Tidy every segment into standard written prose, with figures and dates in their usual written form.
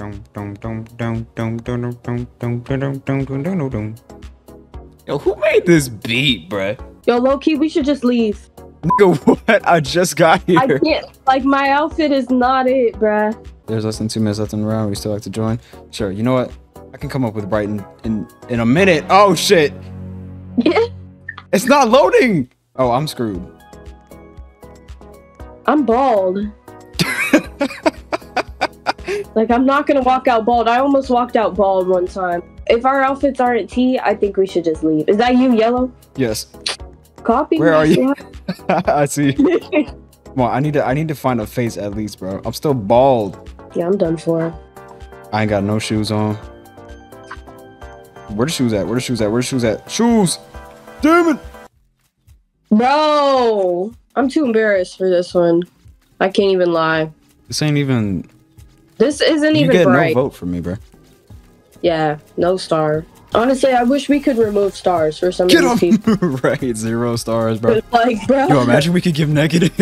Yo, who made this beat, bruh? Yo, low-key, we should just leave. Nigga, what? I just got here. I can't. Like, my outfit is not it, bruh. There's less than 2 minutes left in the round. We still have to join. Sure, you know what? I can come up with Bright in a minute. Oh, shit. It's not loading. Oh, I'm screwed. I'm bald. Like, I'm not going to walk out bald. I almost walked out bald one time. If our outfits aren't tea, I think we should just leave. Is that you, Yellow? Yes. Copy. Where are you? I see. Come on, I need to find a face at least, bro. I'm still bald. Yeah, I'm done for. I ain't got no shoes on. Where the shoes at? Where the shoes at? Where the shoes at? Shoes! Damn it! Bro! I'm too embarrassed for this one. I can't even lie. This ain't even... This isn't even Bright. You get no vote from me, bro. Yeah, no star. Honestly, I wish we could remove stars for some of these people. Right, 0 stars, bro. Like, bro. Yo, imagine we could give negative.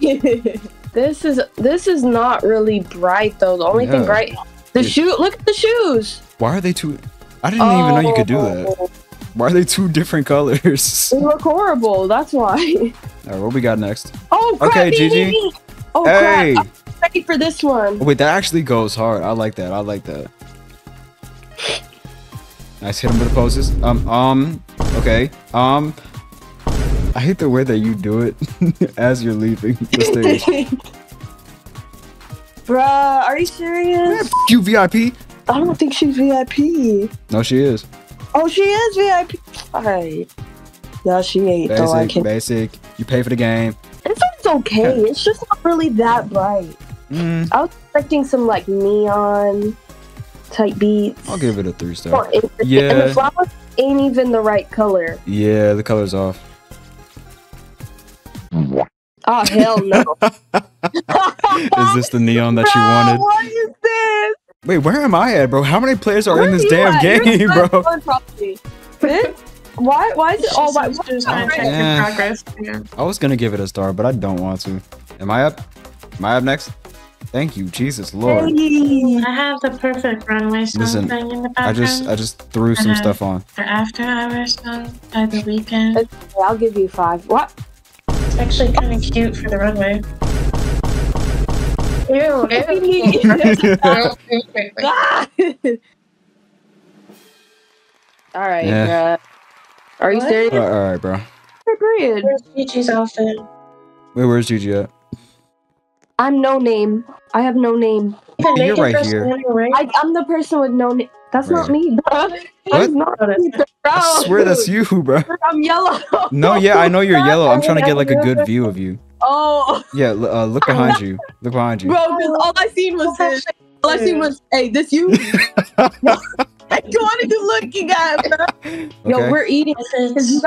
This is not really Bright though. The only thing Bright, the shoe. Look at the shoes. Why are they two? I didn't even know you could do that. Why are they two different colors? They look horrible. That's why. All right, what we got next? Oh, crap, okay, GG. Oh, hey. Crap. I'm ready for this one. Oh, wait, that actually goes hard. I like that. I like that. Nice, hit him with the poses. Okay. I hate the way that you do it as you're leaving the stage. Bruh, are you serious? Yeah, you VIP. I don't think she's VIP. No, she is. Oh, she is VIP. Alright. No, she ain't. Basic, though. I can't. Basic. You pay for the game. It's okay. Yeah. It's just not really that bright. Mm. I was expecting some like neon type beats. I'll give it a 3 star. Oh, yeah. And the flowers ain't even the right color. Yeah, the color's off. Oh, hell no. Is this the neon that you wanted? What is this? Wait, where am I at, bro? How many players are in this damn game, bro? Why is it all white? I was gonna give it a star, but I don't want to. Am I up? Am I up next? Thank you, Jesus Lord. I have the perfect runway song. Listen, in the background. I just threw some stuff on. The after hours song by The Weeknd. Okay, I'll give you 5. What? It's actually kind of cute for the runway. Ew, ew. All right, yeah. Are you serious? All right, bro. Period. Where's Gigi's outfit? Wait, where's Gigi at? I'm no name. I have no name. You're right here. I'm the person with no name. That's not me, bro. That's not me, bro. I swear that's you, bro. I'm Yellow. No, yeah, I know you're Yellow. I'm trying to get like a good view of you. Oh. Yeah, look behind you. Look behind you. Bro, because all I seen was this. All I seen was, hey, this you? You wanted to look, you guys, bro. Okay. Yo, we're eating because you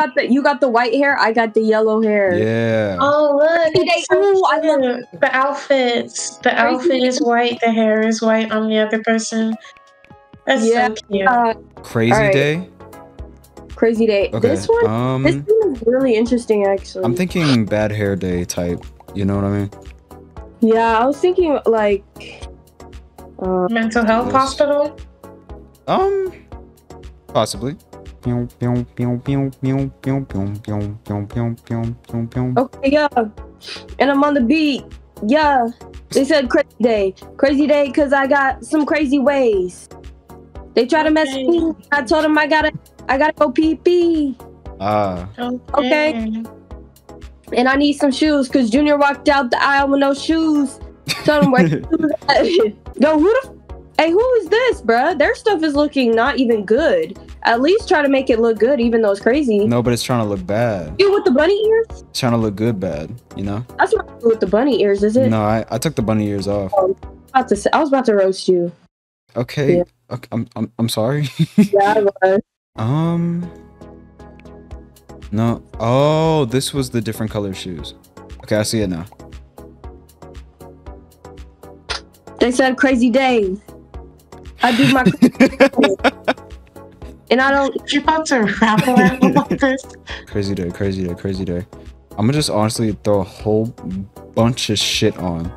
got the white hair, I got the yellow hair. Yeah. Oh look, I love it. The outfits. The outfit is white. The hair is white on the other person. That's so cute. Crazy day. Crazy day. Okay. This one is really interesting, actually. I'm thinking bad hair day type. You know what I mean? Yeah, I was thinking like mental health hospital. Possibly. Okay, yeah. And I'm on the beat. Yeah. They said crazy day. Crazy day because I got some crazy ways. They try to mess with me. I told them I gotta go pee pee. Okay. And I need some shoes because Junior walked out the aisle with no shoes. Told him where shoes at. Yo, who the hey, who is this, bruh? Their stuff is looking not even good. At least try to make it look good, even though it's crazy. No, but it's trying to look bad. You with the bunny ears? It's trying to look good bad, you know? That's what I do with the bunny ears, is it? No, I took the bunny ears off. Oh, I was about to roast you. Okay. Yeah. Okay, I'm sorry. Yeah, I was. No. Oh, this was the different color shoes. Okay, I see it now. They said crazy days. I do my and I don't. You're about to rap around this. Crazy day, crazy day, crazy day. I'm gonna just honestly throw a whole bunch of shit on,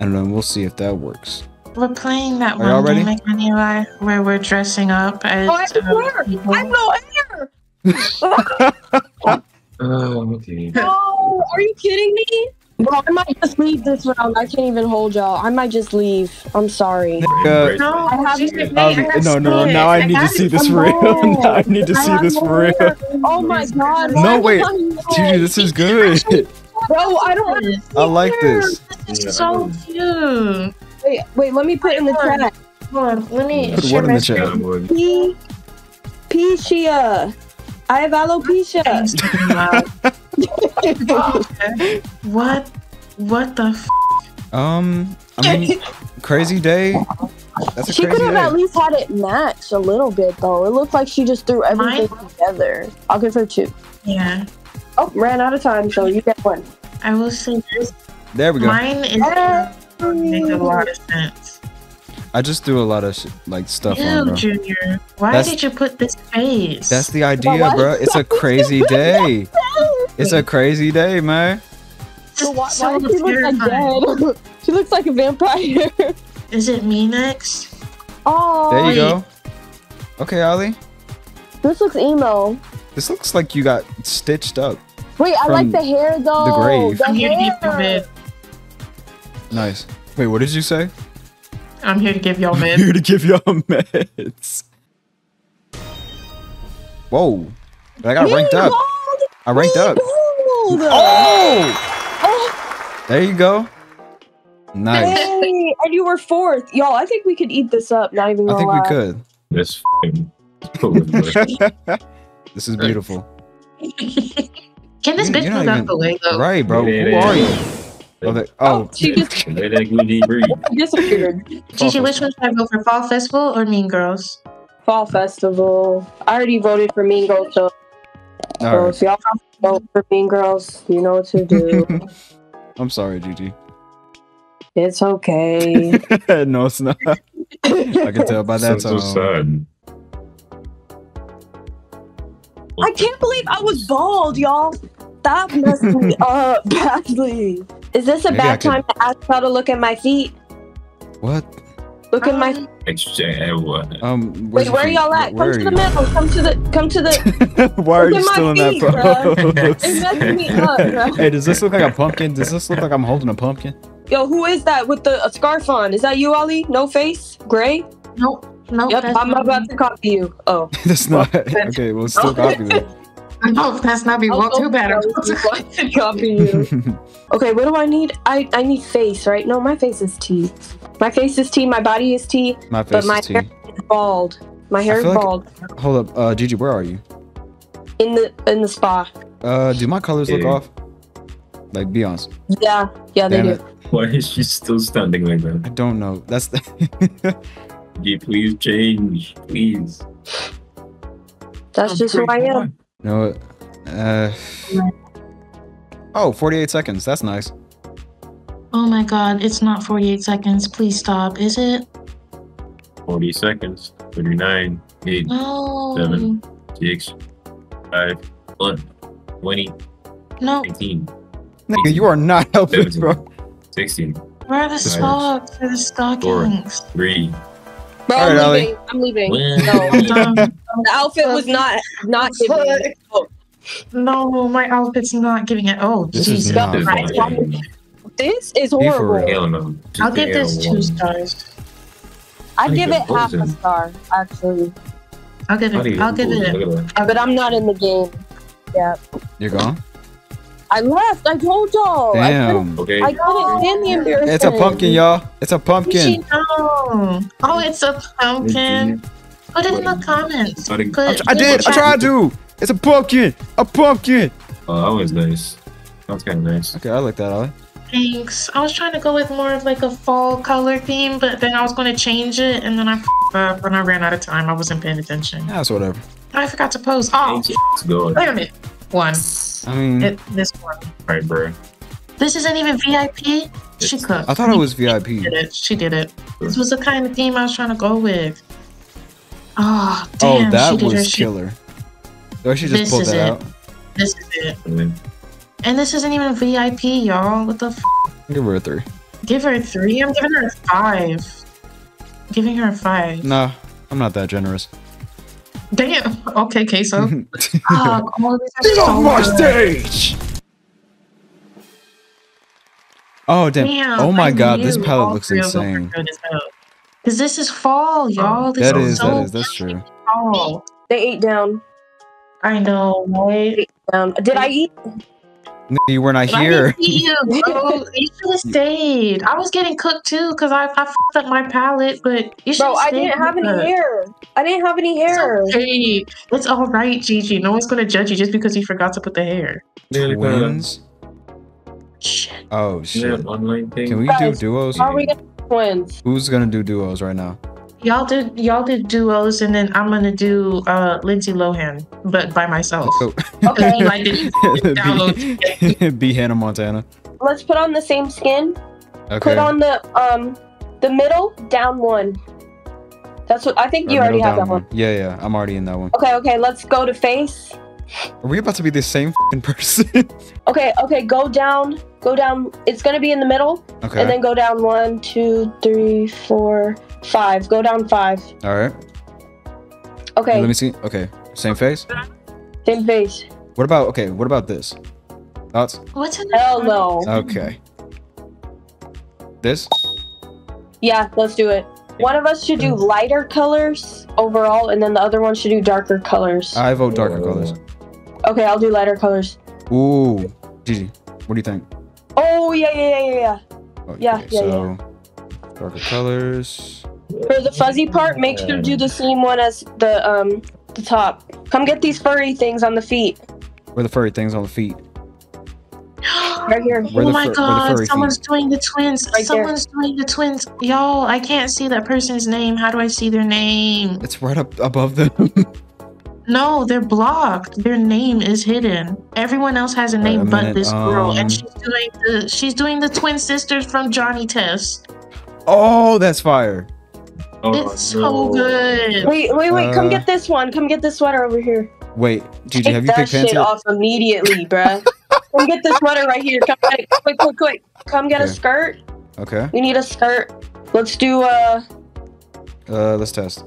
and then we'll see if that works. We're playing that one game, Eli, where we're dressing up as. Oh, I'm no air. Oh, okay. No, are you kidding me? Bro, I might just leave this round. I can't even hold y'all. I might just leave. I'm sorry. No, no. Now I need to see this for real. Now I need to see this for real. Oh my god. No, wait. Dude, this is good. Bro, I don't want to see. I like this. This is so cute. Wait, wait, let me put in the chat. Hold on, let me put what in the chat. P-Pishia. I have alopecia. What? What the f? I mean, crazy day. That's a she could have at least had it match a little bit, though. It looked like she just threw everything together. I'll give her 2. Yeah. Oh, ran out of time, so you get 1. I will say this. There we go. Mine is makes a lot of sense. I just threw a lot of stuff on, bro. Junior, why did you put this face? That's the idea, bro. It's a crazy day. It's a crazy day, man. So why does she look like dead? She looks like a vampire. Is it me next? Oh, there you go. Okay, Ollie. This looks emo. This looks like you got stitched up. Wait, I like the hair though. The grave. I'm here to give you mid. Nice. Wait, what did you say? I'm here to give y'all meds. I'm here to give y'all meds. Whoa. I got ranked up. I ranked up. Oh! There you go. Nice. Hey, and you were 4th. Y'all, I think we could eat this up. Not even gonna lie. I think we could. This this is beautiful. Can this bitch move out the way, though? Right, bro. Yeah, who are you? Oh, she just disappeared. Gigi, which one should I go for? Fall Festival or Mean Girls? Fall Festival. I already voted for Mean Girls, so if y'all vote for Mean Girls, you know what to do. I'm sorry, Gigi. It's okay. No, it's not. I can tell by that tone. So sad. I can't believe I was bald, y'all. Stop messing me up badly. Is this a bad time to ask how to look at my feet? What? Look at my feet. Wait, where are y'all at? Come to the middle. Come to the Why are you still in that pose? It's messing me up, bro. Hey, does this look like a pumpkin? Does this look like I'm holding a pumpkin? Yo, who is that with the scarf on? Is that you, Ollie? No face? Gray? Nope. Nope. Yep, I'm about to copy you. Oh. That's not okay, we'll still copy that. I hope that's not be well too bad. Copy you. Okay, what do I need? I need face, right? No, my face is T. My face is T. My body is T. My face but my is hair tea. Is bald. My hair is bald. Like, hold up, Gigi, where are you? In the spa. Do my colors look off? Like Beyonce. Yeah, yeah, damn they do. Why is she still standing like that? I don't know. That's the. Gigi, please change, please. That's just who I am. No, oh, 48 seconds. That's nice. Oh my god, it's not 48 seconds. Please stop. Is it? 40 seconds. 39, 8, 7, 6, 5, 1, 20, 19. Nigga, you are not helping, 17, bro. 16. Where are the socks? Where are the stockings? 4, 3. Bro, I'm leaving. I'm leaving. No, the outfit was not giving it. Oh. No, my outfit's not giving it. Oh, geez. This is horrible. I'll give this 2 stars. I'd give it half a star, actually. I'll give it. But I'm not in the game. Yeah. You're gone? I left. I told y'all. Damn. I couldn't stand the embarrassment. It's a pumpkin, y'all. It's a pumpkin. Oh, it's a pumpkin. Put it in the comments. I did. I tried to. It's a pumpkin. A pumpkin. Oh, that was nice. That was kind of nice. Okay, I like that, Ollie. Thanks. I was trying to go with more of like a fall color theme, but then I was going to change it, and then I f***ed up when I ran out of time. I wasn't paying attention. That's whatever. I forgot to post. Oh, wait a minute. 1. I mean, this 1. Right, bro. This isn't even VIP. She cooked. I thought it was VIP. She did it. This was the kind of theme I was trying to go with. Oh, damn. Oh, that was killer. Or she just pulled that out. This is it. And this isn't even VIP, y'all. What the f? Give her a 3. Give her a 3? I'm giving her a 5. giving her a 5. No, I'm not that generous. Damn. Okay, Queso. All of these are so off my stage! Oh, damn. Oh my god, this palette looks insane. Because this is fall, y'all. That is, that's true. Fall. They ate down. I know, right? Did I eat? No, you were not here. I didn't see you, bro. You should have stayed. I was getting cooked too because I fucked up my palate, but you should have stayed. Bro, I didn't have any hair. I didn't have any hair. It's okay. It's all right, Gigi. No one's gonna judge you just because you forgot to put the hair. Twins? Shit. Oh shit. Can we do duos? Are we gonna do twins? Who's gonna do duos right now? Y'all did duos, and then I'm gonna do Lindsay Lohan, but by myself. Oh. Okay. Like, be Hannah Montana. Let's put on the same skin. Okay. Put on the middle down one. That's what I think. You already have that one. Yeah, yeah. I'm already in that one. Okay, okay. Let's go to face. Are we about to be the same person? Okay, okay. Go down. Go down. It's gonna be in the middle. Okay. And then go down 1, 2, 3, 4, 5. Go down 5. All right. Okay. Let me see. Okay. Same face? Same face. What about, okay, what about this? Thoughts? What's in the hell no. Okay. This? Yeah, let's do it. One of us should do lighter colors overall, and then the other one should do darker colors. I vote darker colors. Okay, I'll do lighter colors. Ooh. Gigi, what do you think? Oh, yeah. Okay, so darker colors. For the fuzzy part, make sure to do the same one as the top. Come get these furry things on the feet. Where are the furry things on the feet? Right here. Oh my god, someone's doing the twins. Someone's doing the twins. Y'all, I can't see that person's name. How do I see their name? It's right up above them. No, they're blocked. Their name is hidden. Everyone else has a name but this girl. And she's doing the twin sisters from Johnny Test. Oh, that's fire. Oh, it's so good. Wait, come get this one. Come get this sweater over here. Wait, Gigi, have you picked pants? Take that shit off immediately, bruh. Come get this sweater right here. Come get it. Quick. Come get a skirt. Okay. We need a skirt. Let's do let's test.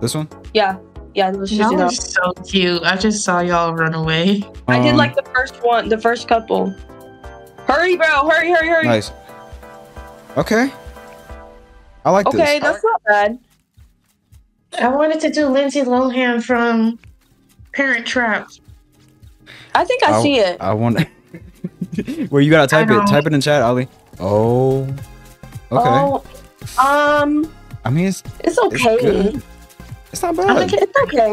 This one? Yeah. Yeah, let's just do that. Y'all are so cute. I just saw y'all run away. I did like the first couple. Hurry, bro. Hurry. Nice. Okay. I like this. Okay, that's not bad. I wanted to do Lindsay Lohan from Parent Trap. I think I see it. I want Well, you gotta type it. Type it in chat, Ali. Oh. Okay. Oh, I mean, it's okay. It's good. It's not bad. It's okay.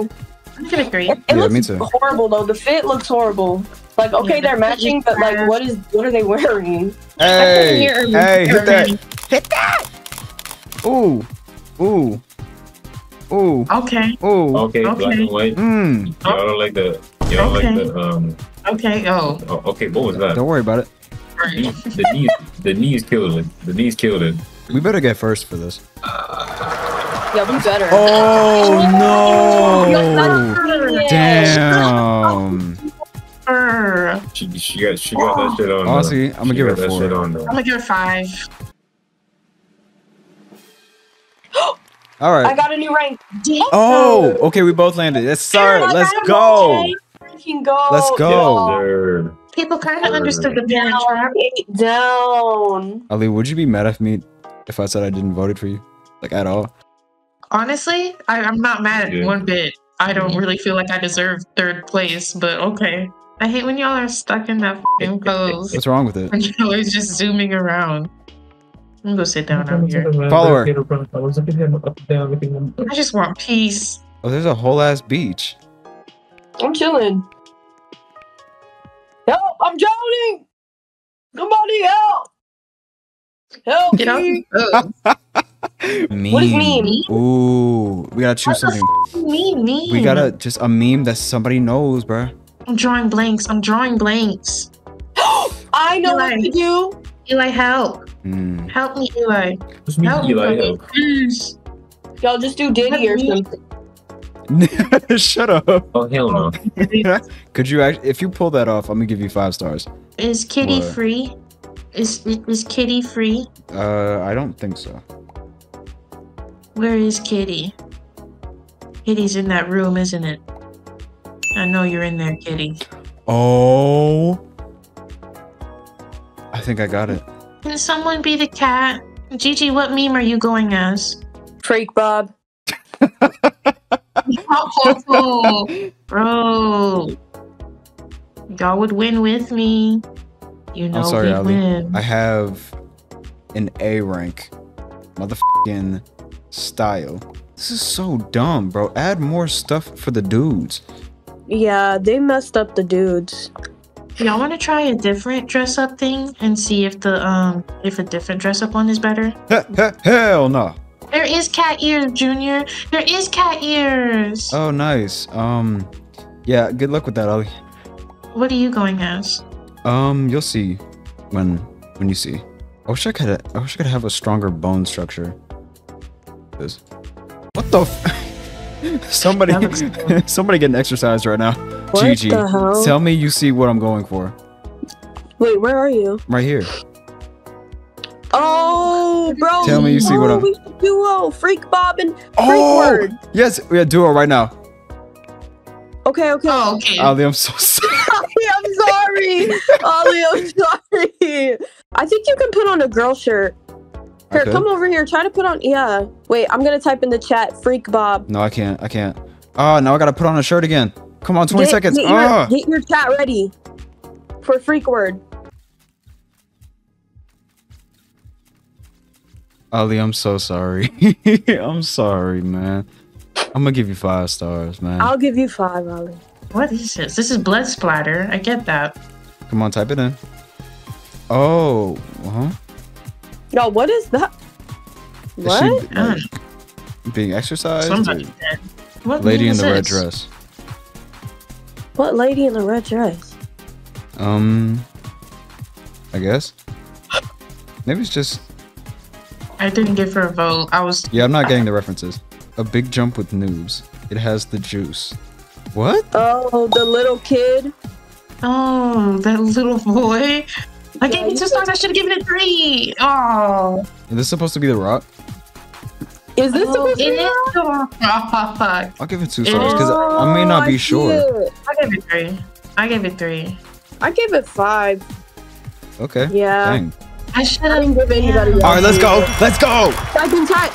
I can agree. It looks me too. Horrible though. The fit looks horrible. Like, okay, they're matching, but like, what are they wearing? Hey, hit that! Ooh. Okay. Ooh. Okay. Black and white. Y'all don't like the. Y'all like the. Okay. Oh. Okay. What was that? Don't worry about it. The knees killed it. We better get first for this. Yeah, we better. Oh no! Damn. She got that shit on. Honestly, I'm gonna give her 4. I'm gonna give her 5. All right. I got a new rank. Oh, okay. We both landed. Yes, sir. Let's go. Yes, people kind of understood the parent trap. Down. Ali, would you be mad at me if I said I didn't vote for you, like at all? Honestly, I'm not mad at one bit. I don't really feel like I deserve 3rd place, but okay. I hate when y'all are stuck in that fucking pose. What's wrong with it? And you're always just zooming around. I'm gonna go sit down over here. Follow her. I just want peace. Oh, there's a whole ass beach. I'm chilling. Help! I'm drowning! Somebody help! Help me! What does meme? Ooh, we gotta choose something. Meme. We gotta just a meme that somebody knows, bruh. I'm drawing blanks. I know what to do. Eli, help. Help me, Eli. Help me, Eli. Please. Y'all just do Diddy or something. Shut up. Oh, hell no. Could you actually, if you pull that off, I'm gonna give you 5 stars. Is Kitty free? Is Kitty free? I don't think so. Where is Kitty? Kitty's in that room, isn't it? I know you're in there, Kitty. Oh. I think I got it. Can someone be the cat? Gigi, what meme are you going as? Freak Bob. Bro. Y'all would win with me. You know, I'm sorry, Ali. Win. I have an A rank. Motherfucking style. This is so dumb, bro. Add more stuff for the dudes. Yeah, they messed up the dudes. Y'all want to try a different dress up thing and see if the if a different dress up one is better? Hell no. There is cat ears, Junior. There is cat ears. Oh, nice. Yeah. Good luck with that, Ali. What are you going as? You'll see when you see. I wish I could have a stronger bone structure. What the f somebody getting exercise right now. What Gigi, the hell? Tell me you see what I'm going for. Wait, where are you? Right here. Oh, bro. Tell me you see what I'm going for. Duo, Freak Bob and Freak Word. Yes, we have duo right now. Okay. Oh, okay. Ali, I'm so sorry. I'm sorry. Ali, I'm sorry. I think you can put on a girl shirt. Here, come over here. Try to put on. Yeah. Wait, I'm going to type in the chat. Freak Bob. No, I can't. Oh, now I got to put on a shirt again. Come on, 20 seconds. Get your chat ready for Freak Word. Ali, I'm so sorry. I'm sorry, man. I'm gonna give you 5 stars, man. I'll give you 5, Ali. What is this? This is blood splatter. I get that. Come on, type it in. Oh, Yo, what is that? What? Is she, being exercised? Somebody said. What lady in the red dress. What lady in the red dress? I guess. Maybe it's just. I didn't give her a vote. I was. Yeah, I'm not getting the references. A big jump with noobs. It has the juice. What? Oh, the little kid. Oh, that little boy. I gave it 2 stars. I should have given it 3. Oh. Is this supposed to be The Rock? Is this supposed to be The Rock? I'll give it 2 stars because I may not be sure. I gave it 3. I gave it 3. I gave it 5. Okay. Yeah. Dang. I shouldn't give anybody else. All right, let's go. Let's go. Type in chat.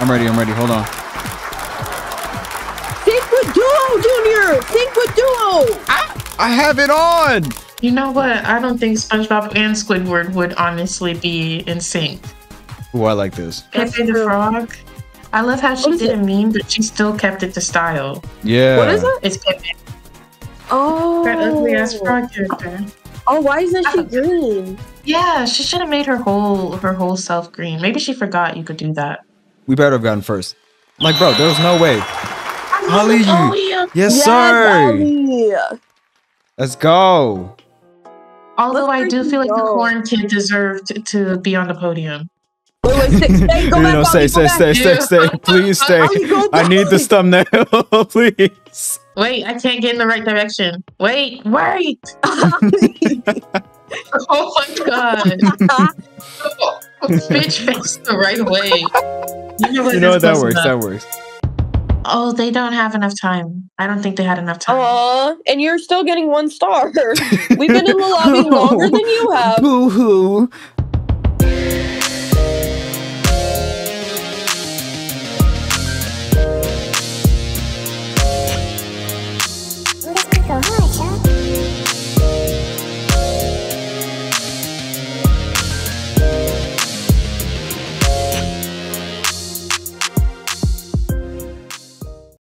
I'm ready. Hold on. Think with duo, Junior. Think with duo. I have it on. You know what? I don't think SpongeBob and Squidward would honestly be in sync. Oh, I like this. Pepe the Frog. I love how she did a meme, but she still kept it to style. Yeah. What is it? It's Pepe. Oh. That ugly ass frog character. Oh, why isn't she green? Yeah, she should have made her whole self green. Maybe she forgot you could do that. We better have gotten first. Like, bro, there was no way. Ali, yes, sir. Ali. Let's go. Although I do feel like the corn kid deserved to be on the podium. Wait, go back, stay. Please stay. I need this thumbnail, please. Wait, I can't get in the right direction. Wait. Oh my god. Bitch faced the right way. You know that works. Oh, they don't have enough time. I don't think they had enough time. And you're still getting 1 star. We've been in the lobby longer than you have. Boo-hoo.